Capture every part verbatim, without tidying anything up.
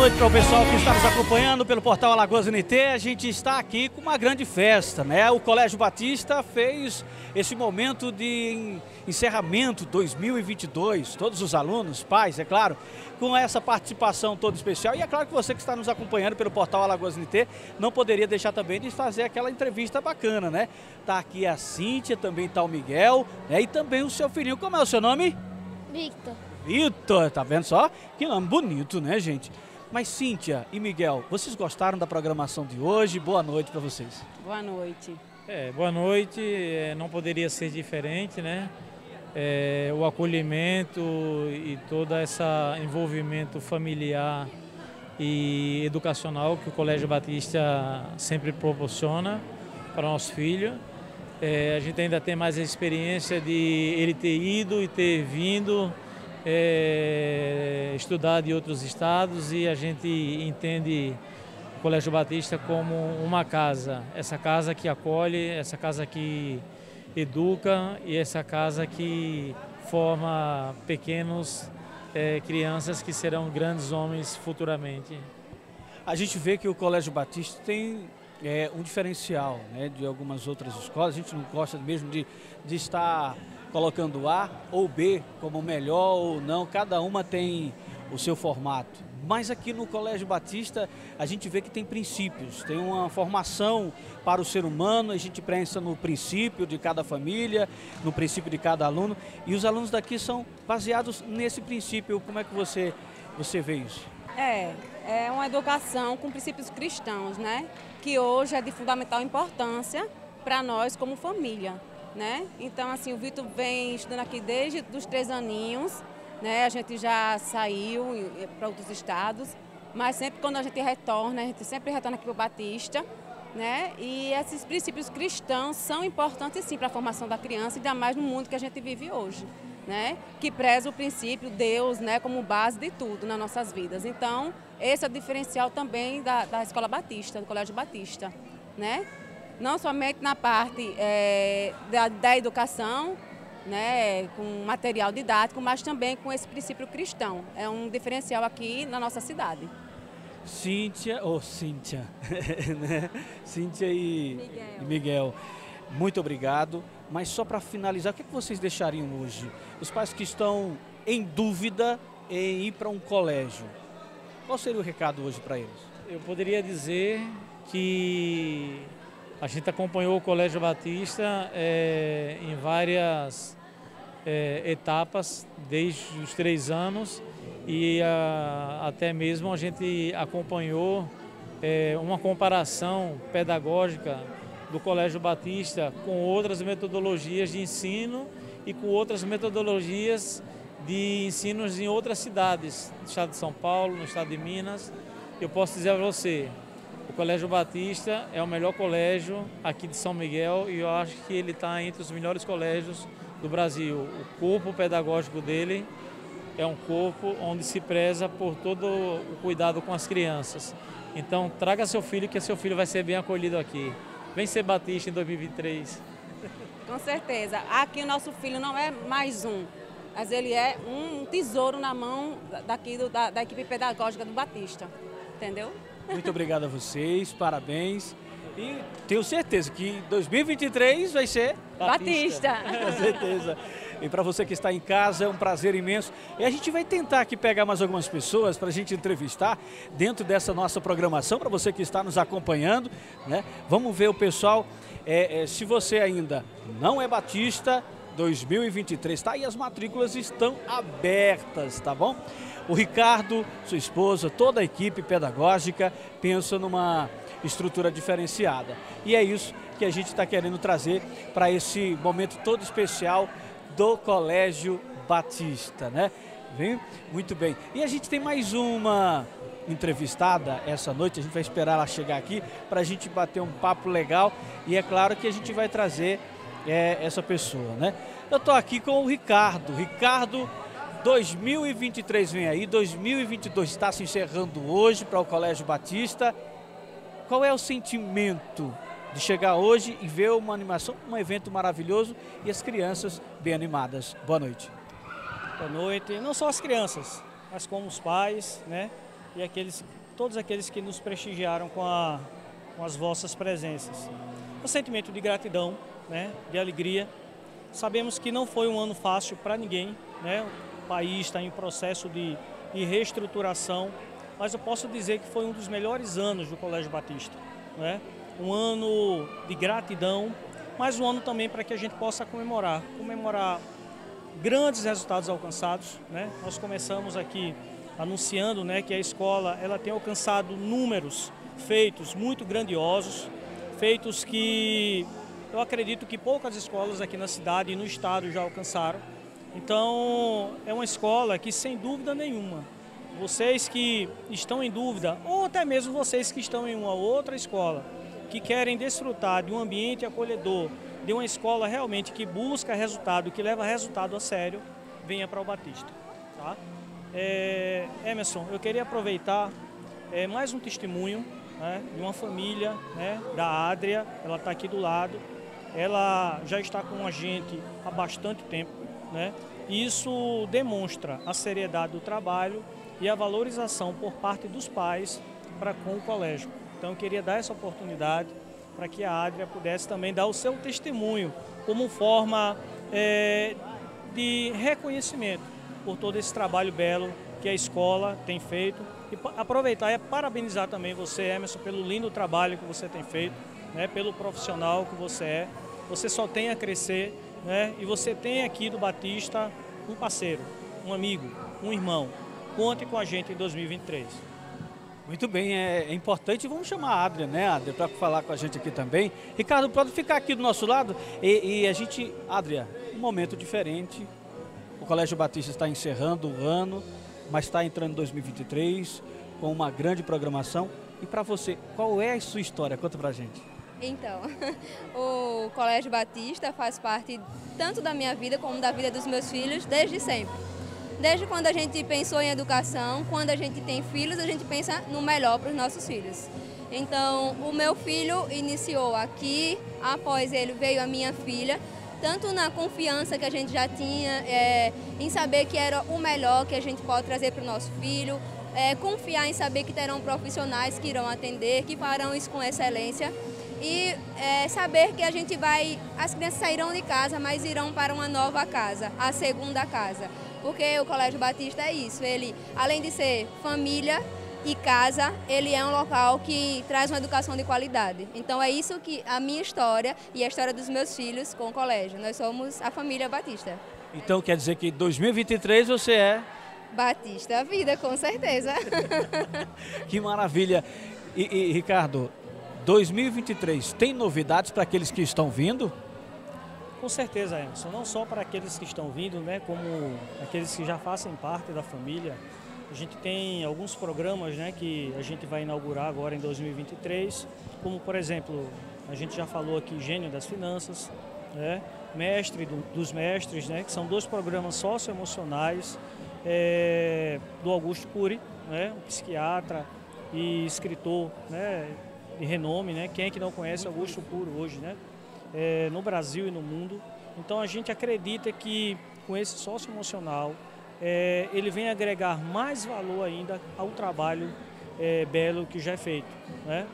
noite para o pessoal que está nos acompanhando pelo Portal Alagoas N T. A gente está aqui com uma grande festa, né? O Colégio Batista fez esse momento de encerramento dois mil e vinte e dois, todos os alunos, pais, é claro, com essa participação toda especial. E é claro que você que está nos acompanhando pelo Portal Alagoas N T não poderia deixar também de fazer aquela entrevista bacana, né? Tá aqui a Cíntia, também tá o Miguel, né? E também o seu filhinho. Como é o seu nome? Victor. Victor, tá vendo só? Que nome bonito, né, gente? Mas Cíntia e Miguel, vocês gostaram da programação de hoje? Boa noite para vocês. Boa noite. É, boa noite. É, não poderia ser diferente, né? É, o acolhimento e todo esse envolvimento familiar e educacional que o Colégio Batista sempre proporciona para o nosso filho. É, a gente ainda tem mais a experiência de ele ter ido e ter vindo é, estudar de outros estados, e a gente entende o Colégio Batista como uma casa. Essa casa que acolhe, essa casa que educa e essa casa que forma pequenos é, crianças que serão grandes homens futuramente. A gente vê que o Colégio Batista tem é um diferencial, né, de algumas outras escolas. A gente não gosta mesmo de, de estar colocando A ou B como melhor ou não, cada uma tem o seu formato. Mas aqui no Colégio Batista a gente vê que tem princípios, tem uma formação para o ser humano, a gente pensa no princípio de cada família, no princípio de cada aluno, e os alunos daqui são baseados nesse princípio. Como é que você, você vê isso? É, é uma educação com princípios cristãos, né? Que hoje é de fundamental importância para nós como família, né? Então, assim, o Vitor vem estudando aqui desde os três aninhos, né? A gente já saiu para outros estados, mas sempre quando a gente retorna, a gente sempre retorna aqui para o Batista, né? E esses princípios cristãos são importantes, sim, para a formação da criança, ainda mais no mundo que a gente vive hoje, né? Que preza o princípio Deus, né, como base de tudo nas nossas vidas. Então, esse é o diferencial também da, da Escola Batista, do Colégio Batista, né? Não somente na parte é, da, da educação, né, com material didático, mas também com esse princípio cristão. É um diferencial aqui na nossa cidade. Cíntia, ou oh, Cíntia, né? Cíntia e Miguel. e Miguel, muito obrigado. Mas só para finalizar, o que, é que vocês deixariam hoje? Os pais que estão em dúvida em ir para um colégio, qual seria o recado hoje para eles? Eu poderia dizer que a gente acompanhou o Colégio Batista é, em várias é, etapas, desde os três anos, e a, até mesmo a gente acompanhou é, uma comparação pedagógica do Colégio Batista com outras metodologias de ensino e com outras metodologias de ensinos em outras cidades, no estado de São Paulo, no estado de Minas. Eu posso dizer a você, o Colégio Batista é o melhor colégio aqui de São Miguel, e eu acho que ele está entre os melhores colégios do Brasil. O corpo pedagógico dele é um corpo onde se preza por todo o cuidado com as crianças. Então, traga seu filho, que seu filho vai ser bem acolhido aqui. Vem ser Batista em dois mil e vinte e três. Com certeza. Aqui o nosso filho não é mais um, mas ele é um tesouro na mão daqui do, da, da equipe pedagógica do Batista. Entendeu? Muito obrigado a vocês, parabéns. E tenho certeza que dois mil e vinte e três vai ser Batista. Batista. Com certeza. E para você que está em casa, é um prazer imenso. E a gente vai tentar aqui pegar mais algumas pessoas para a gente entrevistar dentro dessa nossa programação, para você que está nos acompanhando, né? Vamos ver o pessoal. É, é, se você ainda não é Batista, dois mil e vinte e três, tá? E as matrículas estão abertas, tá bom? O Ricardo, sua esposa, toda a equipe pedagógica pensa numa estrutura diferenciada. E é isso que a gente está querendo trazer para esse momento todo especial do Colégio Batista, né? Vem? Muito bem. E a gente tem mais uma entrevistada essa noite, a gente vai esperar ela chegar aqui para a gente bater um papo legal, e é claro que a gente vai trazer é, essa pessoa, né? Eu tô aqui com o Ricardo. Ricardo, dois mil e vinte e três vem aí, dois mil e vinte e dois está se encerrando hoje para o Colégio Batista. Qual é o sentimento de chegar hoje e ver uma animação, um evento maravilhoso e as crianças bem animadas? Boa noite. Boa noite. Não só as crianças, mas como os pais, né? e aqueles, todos aqueles que nos prestigiaram com, a, com as vossas presenças. Um sentimento de gratidão, né, de alegria. Sabemos que não foi um ano fácil para ninguém, né? O país está em processo de, de reestruturação, mas eu posso dizer que foi um dos melhores anos do Colégio Batista, né? Um ano de gratidão, mas um ano também para que a gente possa comemorar, comemorar grandes resultados alcançados, né? Nós começamos aqui anunciando, né, que a escola ela tem alcançado números, feitos muito grandiosos, feitos que eu acredito que poucas escolas aqui na cidade e no estado já alcançaram. Então, é uma escola que, sem dúvida nenhuma, vocês que estão em dúvida, ou até mesmo vocês que estão em uma outra escola, que querem desfrutar de um ambiente acolhedor, de uma escola realmente que busca resultado, que leva resultado a sério, venha para o Batista. Tá? É, Emerson, eu queria aproveitar é, mais um testemunho, né, de uma família, né, da Adria, ela está aqui do lado, ela já está com a gente há bastante tempo, né? Isso demonstra a seriedade do trabalho e a valorização por parte dos pais para com o colégio. Então eu queria dar essa oportunidade para que a Adria pudesse também dar o seu testemunho como forma é, de reconhecimento por todo esse trabalho belo que a escola tem feito. E aproveitar e parabenizar também você, Emerson, pelo lindo trabalho que você tem feito, né, pelo profissional que você é. Você só tem a crescer, né, e você tem aqui do Batista um parceiro, um amigo, um irmão. Conte com a gente em dois mil e vinte e três. Muito bem, é importante. Vamos chamar a Adria, né, Adria, para falar com a gente aqui também. Ricardo, pode ficar aqui do nosso lado e, e a gente... Adria, um momento diferente. O Colégio Batista está encerrando o ano, mas está entrando em dois mil e vinte e três com uma grande programação. E para você, qual é a sua história? Conta para a gente. Então, o Colégio Batista faz parte tanto da minha vida como da vida dos meus filhos desde sempre. Desde quando a gente pensou em educação, quando a gente tem filhos, a gente pensa no melhor para os nossos filhos. Então, o meu filho iniciou aqui, após ele veio a minha filha, tanto na confiança que a gente já tinha, é, em saber que era o melhor que a gente pode trazer para o nosso filho, é, confiar em saber que terão profissionais que irão atender, que farão isso com excelência e é, saber que a gente vai, as crianças sairão de casa, mas irão para uma nova casa, a segunda casa, porque o Colégio Batista é isso, ele, além de ser família e casa, ele é um local que traz uma educação de qualidade. Então é isso que a minha história e a história dos meus filhos com o colégio. Nós somos a família Batista. Então quer dizer que em dois mil e vinte e três você é... Batista Vida, com certeza. Que maravilha. E, e Ricardo, dois mil e vinte e três tem novidades para aqueles que estão vindo? Com certeza, Emerson. Não só para aqueles que estão vindo, né, como aqueles que já fazem parte da família. A gente tem alguns programas, né, que a gente vai inaugurar agora em dois mil e vinte e três, como, por exemplo, a gente já falou aqui, Gênio das Finanças, né, Mestre do, dos Mestres, né, que são dois programas socioemocionais é, do Augusto Cury, né, um psiquiatra e escritor, né, de renome, né, quem é que não conhece Augusto Cury hoje, né, é, no Brasil e no mundo. Então a gente acredita que com esse socioemocional, É, ele vem agregar mais valor ainda ao trabalho é, belo que já é feito, né?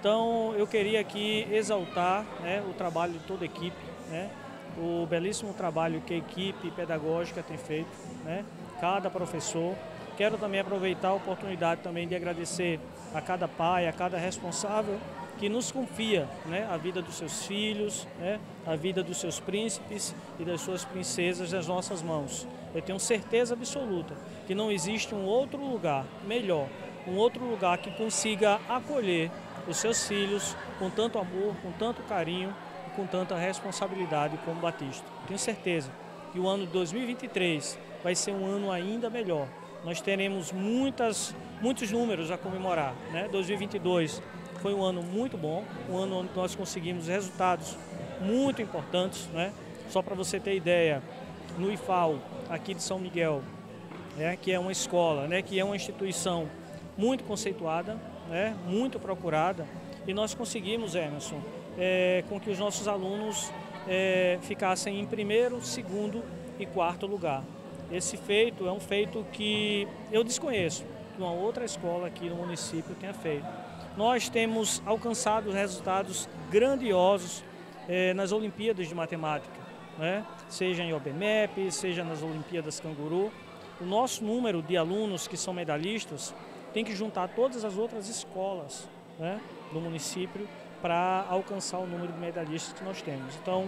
Então eu queria aqui exaltar, né, o trabalho de toda a equipe, né, o belíssimo trabalho que a equipe pedagógica tem feito, né, cada professor. Quero também aproveitar a oportunidade também de agradecer a cada pai, a cada responsável que nos confia, né, a vida dos seus filhos, né, a vida dos seus príncipes e das suas princesas nas nossas mãos. Eu tenho certeza absoluta que não existe um outro lugar melhor, um outro lugar que consiga acolher os seus filhos com tanto amor, com tanto carinho e com tanta responsabilidade como Batista. Tenho certeza que o ano de dois mil e vinte e três vai ser um ano ainda melhor. Nós teremos muitas, muitos números a comemorar, né? dois mil e vinte e dois foi um ano muito bom, um ano onde nós conseguimos resultados muito importantes, né? Só para você ter ideia, no I F A L, aqui de São Miguel, né, que é uma escola, né, que é uma instituição muito conceituada, né, muito procurada, e nós conseguimos, Emerson, é, com que os nossos alunos é, ficassem em primeiro, segundo e quarto lugar. Esse feito é um feito que eu desconheço, que uma outra escola aqui no município tenha feito. Nós temos alcançado resultados grandiosos eh, nas Olimpíadas de Matemática, né? Seja em O B M E P, seja nas Olimpíadas Canguru. O nosso número de alunos que são medalhistas tem que juntar todas as outras escolas, né, do município para alcançar o número de medalhistas que nós temos. Então,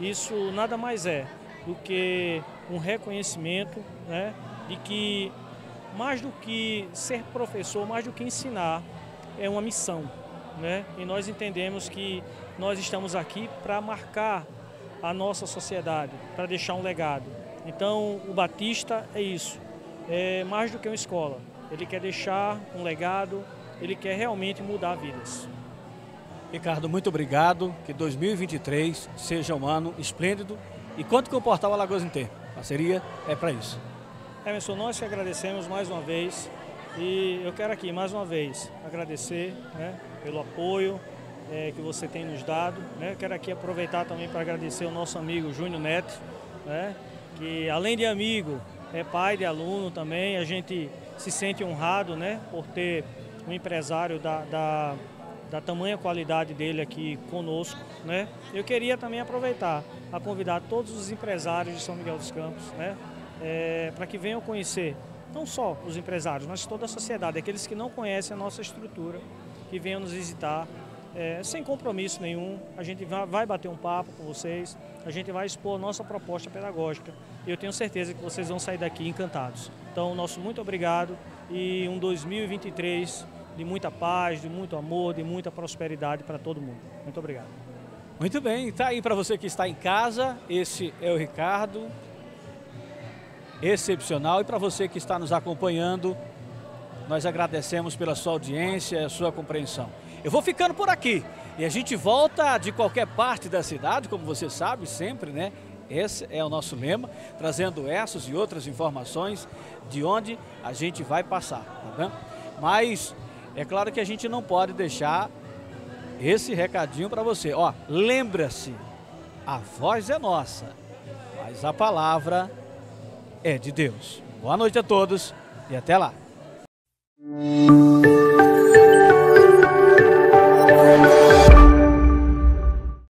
isso nada mais é do que um reconhecimento, né, de que mais do que ser professor, mais do que ensinar, é uma missão, né? E nós entendemos que nós estamos aqui para marcar a nossa sociedade, para deixar um legado. Então, o Batista é isso, é mais do que uma escola. Ele quer deixar um legado, ele quer realmente mudar vidas. Ricardo, muito obrigado. Que dois mil e vinte e três seja um ano esplêndido. E quanto que o Portal Alagoas N T? Parceria é para isso. Emerson, nós que agradecemos mais uma vez. E eu quero aqui, mais uma vez, agradecer, né, pelo apoio é, que você tem nos dado. Né? Quero aqui aproveitar também para agradecer o nosso amigo Júnior Neto, né, que além de amigo, é pai de aluno também. A gente se sente honrado, né, por ter um empresário da, da, da tamanha qualidade dele aqui conosco. Né? Eu queria também aproveitar a convidar todos os empresários de São Miguel dos Campos, né, é, para que venham conhecer não só os empresários, mas toda a sociedade, aqueles que não conhecem a nossa estrutura, que venham nos visitar, é, sem compromisso nenhum. A gente vai bater um papo com vocês, a gente vai expor a nossa proposta pedagógica e eu tenho certeza que vocês vão sair daqui encantados. Então, nosso muito obrigado e um dois mil e vinte e três de muita paz, de muito amor, de muita prosperidade para todo mundo. Muito obrigado. Muito bem, tá aí para você que está em casa, esse é o Ricardo. Excepcional. E para você que está nos acompanhando, nós agradecemos pela sua audiência e a sua compreensão. Eu vou ficando por aqui e a gente volta de qualquer parte da cidade, como você sabe, sempre, né? Esse é o nosso lema, trazendo essas e outras informações de onde a gente vai passar, tá vendo? Mas é claro que a gente não pode deixar esse recadinho para você. Ó, lembra-se, a voz é nossa, mas a palavra é é de Deus. Boa noite a todos e até lá.